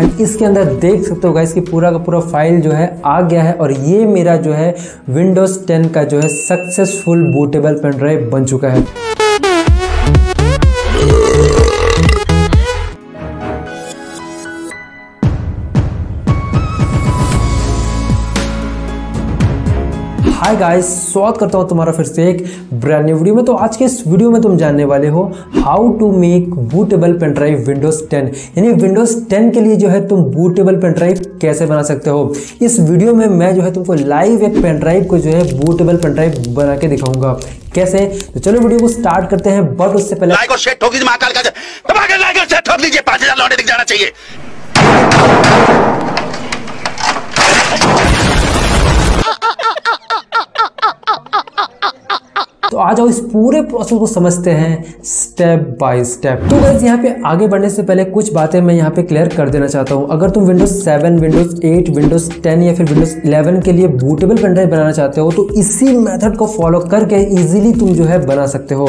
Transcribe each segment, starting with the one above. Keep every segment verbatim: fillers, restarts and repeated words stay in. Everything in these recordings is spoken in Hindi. एंड इसके अंदर देख सकते हो गाइस कि पूरा का पूरा फाइल जो है आ गया है और ये मेरा जो है विंडोज़ टेन का जो है सक्सेसफुल बूटेबल पेन ड्राइव बन चुका है। हाय गाइस, स्वागत करता हूँ तुम्हारा फिर से एक ब्रांड न्यू वीडियो में। तो आज के इस वीडियो में तुम जानने वाले हो how to make bootable pen drive Windows ten, यानी विंडोज़ टेन के लिए जो है तुम बूटेबल पेन ड्राइव कैसे बना सकते हो। इस वीडियो में मैं जो है तुमको लाइव एक पेन ड्राइव को जो है बूटेबल पेन ड्राइव बना के दिखाऊंगा कैसे। तो चलो वीडियो को स्टार्ट करते हैं, बट उससे पहले लाइक और शेयर ठोक दीजिए, महाकाल का लाइक और शेयर ठोक दीजिए, पाँच हज़ार लौटे दिख जाना चाहिए। तो आ जाओ इस पूरे प्रोसेस को समझते हैं स्टेप बाय स्टेप। तो गाइस यहाँ पे आगे बढ़ने से पहले कुछ बातें मैं यहाँ पे क्लियर कर देना चाहता हूँ। अगर तुम Windows seven, Windows eight, Windows ten या फिर विंडोज़ इलेवन के लिए बूटेबल पेन ड्राइव बनाना चाहते हो तो इसी मेथड को फॉलो करके ईजिली तुम जो है बना सकते हो,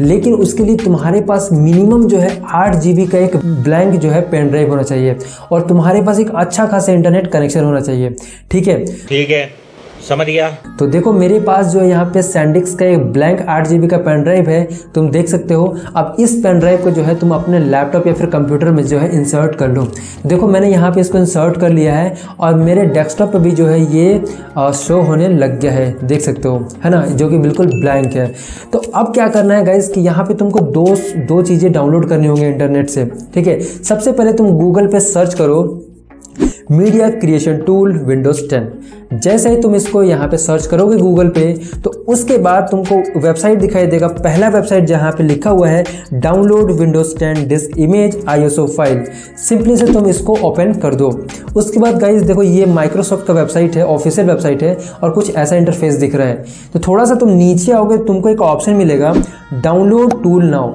लेकिन उसके लिए तुम्हारे पास मिनिमम जो है आठ जी बी का एक ब्लैंक जो है पेन ड्राइव होना चाहिए और तुम्हारे पास एक अच्छा खासा इंटरनेट कनेक्शन होना चाहिए। ठीक है ठीक है, समझ गया। तो देखो मेरे पास जो है यहाँ पे सैंडिस्क का एक ब्लैंक आठ जी बी का पेन ड्राइव है, तुम देख सकते हो। अब इस पेन ड्राइव को जो है तुम अपने लैपटॉप या फिर कंप्यूटर में जो है इंसर्ट कर लो। देखो मैंने यहाँ पे इसको इंसर्ट कर लिया है और मेरे डेस्कटॉप पे भी जो है ये शो होने लग गया है, देख सकते हो, है ना, जो कि बिल्कुल ब्लैंक है। तो अब क्या करना है गाइज कि यहाँ पर तुमको दो दो चीज़ें डाउनलोड करनी होंगी इंटरनेट से। ठीक है, सबसे पहले तुम गूगल पर सर्च करो media creation tool Windows ten. जैसे ही तुम इसको यहाँ पे सर्च करोगे गूगल पे तो उसके बाद तुमको वेबसाइट दिखाई देगा। पहला वेबसाइट जहाँ पे लिखा हुआ है download Windows ten disk image ISO file, simply से तुम इसको ओपन कर दो। उसके बाद गाइज देखो ये माइक्रोसॉफ्ट का वेबसाइट है, ऑफिशियल वेबसाइट है और कुछ ऐसा इंटरफेस दिख रहा है। तो थोड़ा सा तुम नीचे आओगे तुमको एक ऑप्शन मिलेगा डाउनलोड टूल नाउ।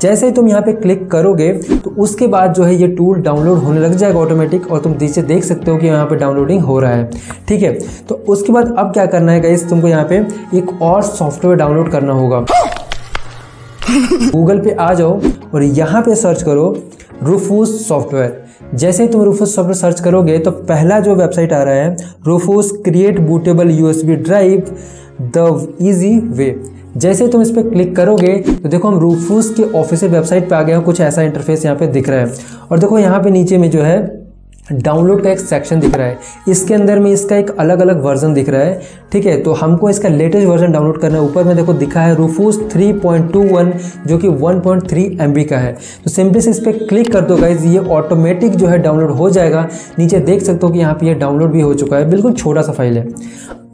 जैसे ही तुम यहाँ पे क्लिक करोगे तो उसके बाद जो है ये टूल डाउनलोड होने लग जाएगा ऑटोमेटिक और तुम नीचे देख सकते हो कि यहाँ पे डाउनलोडिंग हो रहा है। ठीक है, तो उसके बाद अब क्या करना है गाइस, तुमको यहाँ पे एक और सॉफ्टवेयर डाउनलोड करना होगा। गूगल पे आ जाओ और यहाँ पे सर्च करो रूफूस सॉफ्टवेयर। जैसे ही तुम रूफूस सॉफ्टवेयर सर्च करोगे तो पहला जो वेबसाइट आ रहा है Rufus create bootable USB drive the easy way. जैसे तुम इस पर क्लिक करोगे तो देखो हम रूफूस के ऑफिशियल वेबसाइट पे आ गए हैं, कुछ ऐसा इंटरफेस यहाँ पे दिख रहा है और देखो यहाँ पे नीचे में जो है डाउनलोड का एक सेक्शन दिख रहा है, इसके अंदर में इसका एक अलग अलग वर्जन दिख रहा है। ठीक है, तो हमको इसका लेटेस्ट वर्जन डाउनलोड करना है। ऊपर में देखो दिखा है Rufus three point two one जो कि one point three M B का है। तो सिंपली से इस पर क्लिक कर दो गाइज, ये ऑटोमेटिक जो है डाउनलोड हो जाएगा। नीचे देख सकते हो कि यहाँ पे ये डाउनलोड भी हो चुका है, बिल्कुल छोटा सा फाइल है।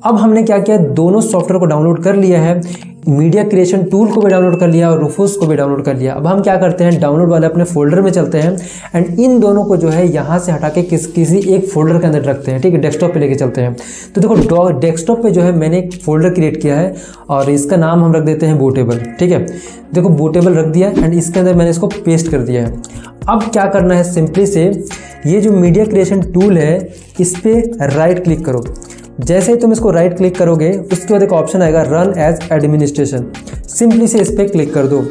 अब हमने क्या किया, दोनों सॉफ्टवेयर को डाउनलोड कर लिया है, मीडिया क्रिएशन टूल को भी डाउनलोड कर लिया और रूफूस को भी डाउनलोड कर लिया। अब हम क्या करते हैं डाउनलोड वाले अपने फोल्डर में चलते हैं एंड इन दोनों को जो है यहाँ से हटा के किस किसी एक फोल्डर के अंदर रखते हैं। ठीक है, डेस्कटॉप पे लेके चलते हैं। तो देखो डेस्कटॉप पे जो है मैंने एक फोल्डर क्रिएट किया है और इसका नाम हम रख देते हैं बूटेबल। ठीक है, देखो बूटेबल रख दिया एंड इसके अंदर मैंने इसको पेस्ट कर दिया है। अब क्या करना है, सिंपली से ये जो मीडिया क्रिएशन टूल है इस पर राइट क्लिक करो। जैसे ही तुम इसको राइट क्लिक करोगे उसके बाद एक ऑप्शन आएगा रन एज एडमिनिस्ट्रेशन, सिंपली से इस पर क्लिक कर दो।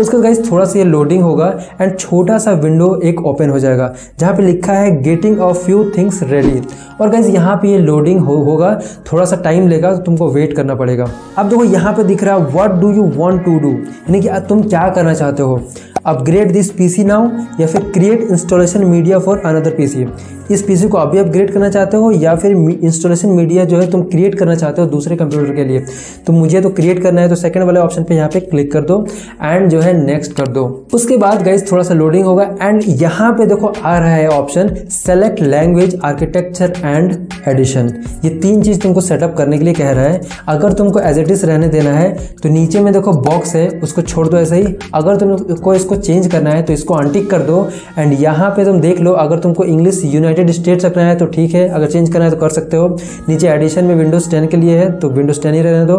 उसके बाद गाइस थोड़ा सा ये लोडिंग होगा एंड छोटा सा विंडो एक ओपन हो जाएगा जहाँ पे लिखा है getting a few things ready. और गाइस यहाँ पे ये लोडिंग हो होगा, थोड़ा सा टाइम लेगा तो तुमको वेट करना पड़ेगा। अब देखो यहाँ पे दिख रहा है what do you want to do, यानी कि तुम क्या करना चाहते हो, अपग्रेड दिस पीसी नाउ या फिर create installation media for another PC. इस पीसी को अभी अपग्रेड करना चाहते हो या फिर इंस्टॉलेशन मीडिया जो है तुम क्रिएट करना चाहते हो दूसरे कंप्यूटर के लिए। तो मुझे तो क्रिएट करना है, तो सेकंड वाले ऑप्शन पे यहाँ पे क्लिक कर दो एंड जो है नेक्स्ट कर दो। उसके बाद गाइज थोड़ा सा लोडिंग होगा एंड यहाँ पे देखो आ रहा है option select language architecture and edition. ये तीन चीज़ तुमको सेटअप करने के लिए कह रहा है। अगर तुमको एज इट इज रहने देना है तो नीचे में देखो बॉक्स है उसको छोड़ दो ऐसे ही। अगर तुमको को चेंज करना है तो इसको अनटिक कर दो एंड यहाँ पे तुम देख लो। अगर तुमको इंग्लिश यूनाइटेड स्टेट्स रखना है तो ठीक है, अगर चेंज करना है तो कर सकते हो। नीचे एडिशन में विंडोज़ टेन के लिए है तो विंडोज़ टेन ही रहने दो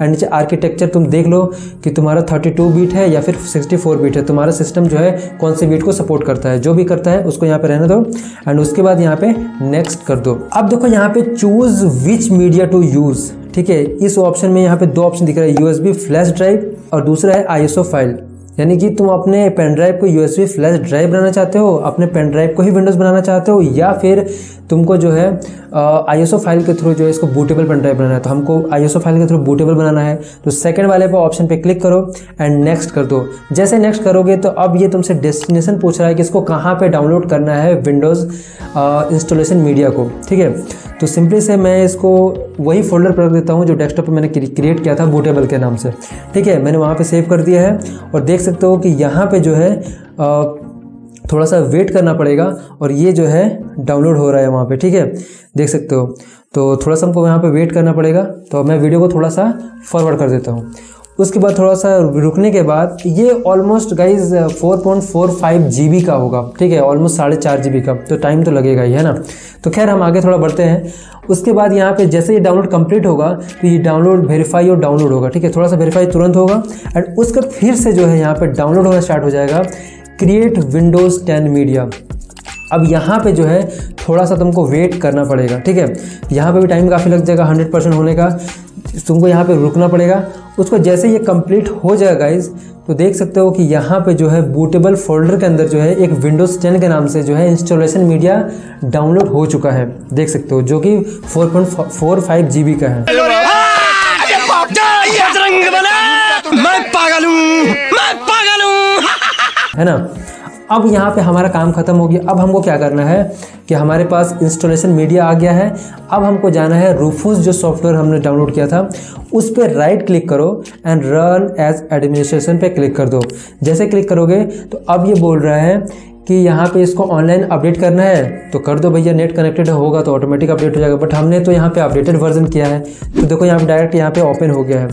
एंड नीचे आर्किटेक्चर तुम देख लो कि तुम्हारा थर्टी टू बीट है या फिर सिक्सटी फोर बीट है, तुम्हारा सिस्टम जो है कौन से बीट को सपोर्ट करता है, जो भी करता है उसको यहाँ पर रहने दो एंड उसके बाद यहाँ पे नेक्स्ट कर दो। अब देखो यहाँ पे choose which media to use. ठीक है, इस ऑप्शन में यहाँ पे दो ऑप्शन दिख रहा है, यूएसबी फ्लैश ड्राइव और दूसरा है आईएसओ फाइल। यानी कि तुम अपने पेन ड्राइव को यूएसबी फ्लैश ड्राइव बनाना चाहते हो, अपने पेन ड्राइव को ही विंडोज़ बनाना चाहते हो, या फिर तुमको जो है आईएसओ फाइल के थ्रू जो है इसको बूटेबल पेन ड्राइव बनाना है। तो हमको आईएसओ फाइल के थ्रू बूटेबल बनाना है, तो सेकंड वाले पर ऑप्शन पे क्लिक करो एंड नेक्स्ट कर दो। जैसे नेक्स्ट करोगे तो अब ये तुमसे डेस्टिनेशन पूछ रहा है कि इसको कहाँ पर डाउनलोड करना है विंडोज़ इंस्टॉलेशन मीडिया को, ठीक है। तो सिंपली से मैं इसको वही फोल्डर पर रख देता हूँ जो डेस्कटॉप पर मैंने क्रिएट किया था बूटेबल के नाम से, ठीक है। मैंने वहाँ पर सेव कर दिया है और देख सकते हो कि यहाँ पे जो है थोड़ा सा वेट करना पड़ेगा और ये जो है डाउनलोड हो रहा है वहाँ पे, ठीक है, देख सकते हो। तो थोड़ा सा हमको यहाँ पे वेट करना पड़ेगा, तो मैं वीडियो को थोड़ा सा फॉरवर्ड कर देता हूँ। उसके बाद थोड़ा सा रुकने के बाद ये ऑलमोस्ट गाइज चार पॉइंट चार पाँच जीबी का होगा, ठीक है, ऑलमोस्ट साढ़े चार जीबी का, तो टाइम तो लगेगा ही, है ना। तो खैर हम आगे थोड़ा बढ़ते हैं। उसके बाद यहाँ पे जैसे ये डाउनलोड कंप्लीट होगा तो ये डाउनलोड वेरीफाई और डाउनलोड होगा, ठीक है, थोड़ा सा वेरीफाई तुरंत होगा एंड उसका फिर से जो है यहाँ पर डाउनलोड होना स्टार्ट हो जाएगा क्रिएट विंडोज़ टेन मीडिया। अब यहाँ पे जो है थोड़ा सा तुमको वेट करना पड़ेगा, ठीक है, यहाँ पे भी टाइम काफ़ी लग जाएगा हंड्रेड परसेंट होने का, तुमको यहाँ पे रुकना पड़ेगा। उसको जैसे ये कंप्लीट हो जाएगा गाइज तो देख सकते हो कि यहाँ पे जो है बूटेबल फोल्डर के अंदर जो है एक विंडोज़ टेन के नाम से जो है इंस्टॉलेशन मीडिया डाउनलोड हो चुका है, देख सकते हो, जो कि चार पॉइंट चार पाँच जीबी का है। मैं पागल हूं, मैं पागल हूं, है ना। अब यहाँ पे हमारा काम खत्म हो गया। अब हमको क्या करना है कि हमारे पास इंस्टॉलेशन मीडिया आ गया है, अब हमको जाना है रूफस जो सॉफ्टवेयर हमने डाउनलोड किया था उस पर राइट क्लिक करो एंड रन एज एडमिनिस्ट्रेशन पे क्लिक कर दो। जैसे क्लिक करोगे तो अब ये बोल रहा है कि यहाँ पे इसको ऑनलाइन अपडेट करना है, तो कर दो भैया, नेट कनेक्टेड होगा तो ऑटोमेटिक अपडेट हो जाएगा, बट हमने तो यहाँ पे अपडेटेड वर्जन किया है। तो देखो यहाँ पे डायरेक्ट यहाँ पे ओपन हो गया है।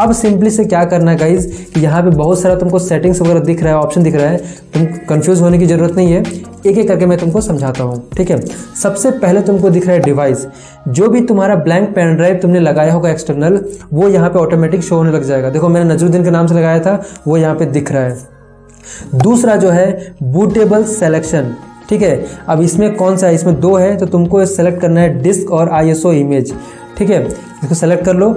अब सिंपली से क्या करना है गाइज़ कि यहाँ पे बहुत सारा तुमको सेटिंग्स वगैरह दिख रहा है, ऑप्शन दिख रहा है, तुम कन्फ्यूज़ होने की ज़रूरत नहीं है, एक एक करके मैं तुमको समझाता हूँ, ठीक है। सबसे पहले तुमको दिख रहा है डिवाइस, जो भी तुम्हारा ब्लैंक पेन ड्राइव तुमने लगाया होगा एक्सटर्नल, वो यहाँ पर ऑटोमेटिक शो होने लग जाएगा। देखो मैंने नजरुद्दीन के नाम से लगाया था, वो यहाँ पर दिख रहा है। दूसरा जो है बूटेबल सेलेक्शन, ठीक है। अब इसमें कौन सा है, इसमें दो है, तो तुमको सेलेक्ट करना है डिस्क और आईएसओ इमेज, ठीक है, इसको सेलेक्ट कर लो।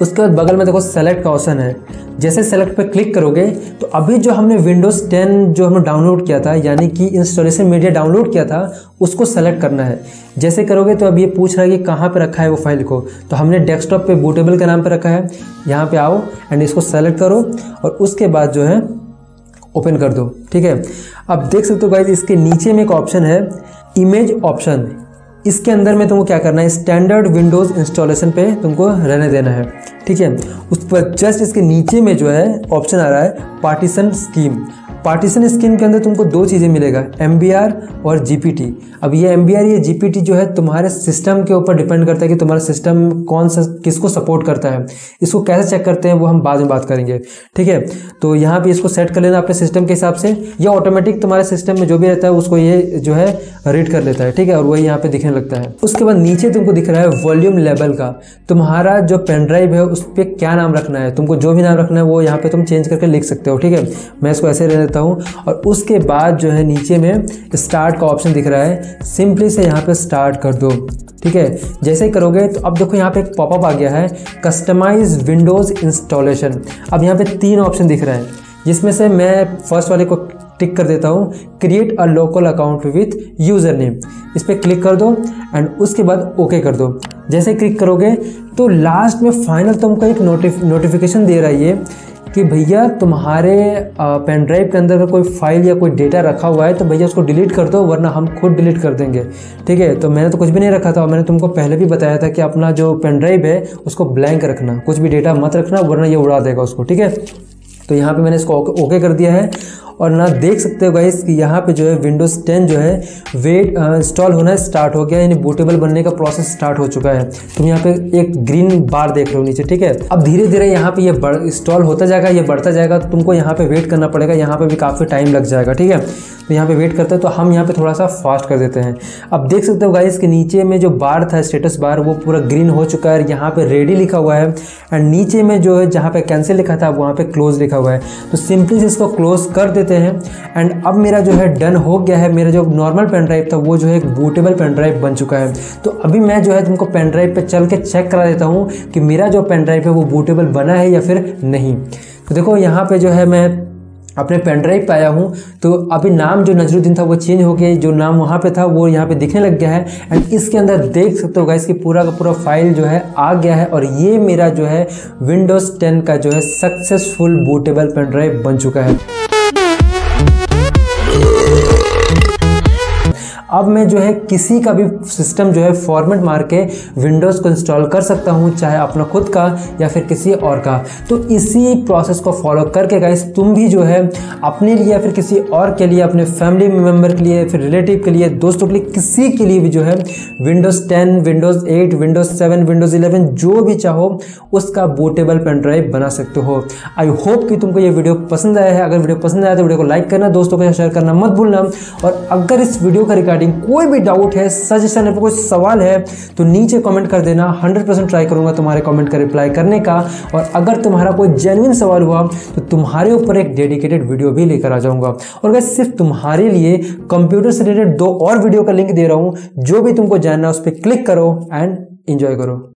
उसके बाद बगल में देखो सेलेक्ट का ऑप्शन है, जैसे सेलेक्ट पर क्लिक करोगे तो अभी जो हमने विंडोज़ टेन जो हमने डाउनलोड किया था यानी कि इंस्टॉलेशन मीडिया डाउनलोड किया था उसको सेलेक्ट करना है। जैसे करोगे तो अब ये पूछ रहा है कि कहाँ पे रखा है वो फाइल को, तो हमने डेस्कटॉप पे बूटेबल के नाम पर रखा है। यहाँ पर आओ एंड इसको सेलेक्ट करो और उसके बाद जो है ओपन कर दो, ठीक है। अब देख सकते हो गाइज इसके नीचे में एक ऑप्शन है इमेज ऑप्शन, इसके अंदर में तुमको क्या करना है, स्टैंडर्ड विंडोज़ इंस्टॉलेशन पे तुमको रहने देना है, ठीक है। उस पर जस्ट इसके नीचे में जो है ऑप्शन आ रहा है पार्टीशन स्कीम। पार्टीशन स्कीम के अंदर तुमको दो चीज़ें मिलेगा, एम बी आर और जी पी टी। अब ये एम बी आर या जी पी टी जो है तुम्हारे सिस्टम के ऊपर डिपेंड करता है कि तुम्हारा सिस्टम कौन सा किसको सपोर्ट करता है। इसको कैसे चेक करते हैं वो हम बाद में बात करेंगे, ठीक है। तो यहाँ पे इसको सेट कर लेना अपने सिस्टम के हिसाब से, या ऑटोमेटिक तुम्हारे सिस्टम में जो भी रहता है उसको ये जो है रीड कर लेता है, ठीक है, और वही यहाँ पर दिखने लगता है। उसके बाद नीचे तुमको दिख रहा है वॉल्यूम लेवल का, तुम्हारा जो पेन ड्राइव है उस पर क्या नाम रखना है, तुमको जो भी नाम रखना है वो यहाँ पर तुम चेंज करके लिख सकते हो, ठीक है। मैं इसको ऐसे हूँ। और उसके बाद जो है नीचे में स्टार्ट का ऑप्शन दिख रहा है, सिंपली से यहाँ पे स्टार्ट कर दो, ठीक है। जैसे करोगे तो अब देखो यहाँ पे एक पॉपअप आ गया है कस्टमाइज विंडोज इंस्टॉलेशन। अब यहाँ पे तीन ऑप्शन दिख रहा है, जिसमें से मैं फर्स्ट वाले को टिक कर देता हूँ, create a local account with user name, इस पर क्लिक कर दो एंड उसके बाद ओके कर दो। जैसे क्लिक करोगे तो लास्ट में फाइनल तुमको एक नोटिफ नोटिफिकेशन दे रही है कि भैया तुम्हारे पेन ड्राइव के अंदर कोई फाइल या कोई डेटा रखा हुआ है तो भैया उसको डिलीट कर दो वरना हम खुद डिलीट कर देंगे, ठीक है। तो मैंने तो कुछ भी नहीं रखा था, और मैंने तुमको पहले भी बताया था कि अपना जो पेन ड्राइव है उसको ब्लैंक रखना, कुछ भी डेटा मत रखना वरना ये उड़ा देगा उसको, ठीक है। तो यहाँ पे मैंने इसको ओके कर दिया है और ना देख सकते हो गाइस कि यहाँ पे जो है विंडोज़ टेन जो है वेट इंस्टॉल होना स्टार्ट हो गया, यानी बूटेबल बनने का प्रोसेस स्टार्ट हो चुका है। तुम यहाँ पे एक ग्रीन बार देख रहे हो नीचे, ठीक है। अब धीरे धीरे यहाँ पे ये बढ़ इंस्टॉल होता जाएगा, ये बढ़ता जाएगा, तो तुमको यहाँ पे वेट करना पड़ेगा, यहाँ पे भी काफ़ी टाइम लग जाएगा, ठीक है। तो यहाँ पे वेट करते हैं तो हम यहाँ पे थोड़ा सा फास्ट कर देते हैं। अब देख सकते हो गाइस के नीचे में जो बार था स्टेटस बार वो पूरा ग्रीन हो चुका है, यहाँ पे रेडी लिखा हुआ है एंड नीचे में जो है जहाँ पे कैंसिल लिखा था वहाँ पे क्लोज लिखा हुआ है। तो सिंपली से इसको क्लोज कर देते हैं एंड अब मेरा जो है डन हो गया है। मेरा जो नॉर्मल पेन ड्राइव था वो जो है एक बूटेबल पेन ड्राइव बन चुका है। तो अभी मैं जो है तुमको पेन ड्राइव पे चल के चेक करा देता हूँ कि मेरा जो पेन ड्राइव है वो बूटेबल बना है या फिर नहीं। तो देखो यहाँ पे जो है मैं अपने पेनड्राइव पे आया हूँ तो अभी नाम जो नजरुद्दीन था वो चेंज हो गया, जो नाम वहाँ पे था वो यहाँ पे दिखने लग गया है। एंड इसके अंदर देख सकते हो गाइस कि पूरा का पूरा फाइल जो है आ गया है और ये मेरा जो है विंडोज़ टेन का जो है सक्सेसफुल बूटेबल पेनड्राइव बन चुका है। अब मैं जो है किसी का भी सिस्टम जो है फॉर्मेट मार के विंडोज़ को इंस्टॉल कर सकता हूँ, चाहे अपना खुद का या फिर किसी और का। तो इसी प्रोसेस को फॉलो करके गाइस तुम भी जो है अपने लिए या फिर किसी और के लिए, अपने फैमिली मेम्बर के लिए, फिर रिलेटिव के लिए, दोस्तों के लिए, किसी के लिए भी जो है Windows ten, Windows eight, Windows seven, Windows eleven जो भी चाहो उसका बूटेबल पेन ड्राइव बना सकते हो। आई होप कि तुमको ये वीडियो पसंद आया है। अगर वीडियो पसंद आया तो वीडियो को लाइक करना, दोस्तों के साथ शेयर करना मत भूलना। और अगर इस वीडियो का रिकॉर्ड कोई भी डाउट है, सजेशन है, कोई सवाल है तो नीचे कमेंट कर देना। हंड्रेड परसेंट ट्राई करूंगा तुम्हारे कमेंट का रिप्लाई करने का। और अगर तुम्हारा कोई जेन्युइन सवाल हुआ तो तुम्हारे ऊपर एक डेडिकेटेड वीडियो भी लेकर आ जाऊंगा। और गाइस सिर्फ तुम्हारे लिए कंप्यूटर से रिलेटेड दो और वीडियो का लिंक दे रहा हूं, जो भी तुमको जानना है उस पर क्लिक करो एंड एंजॉय करो।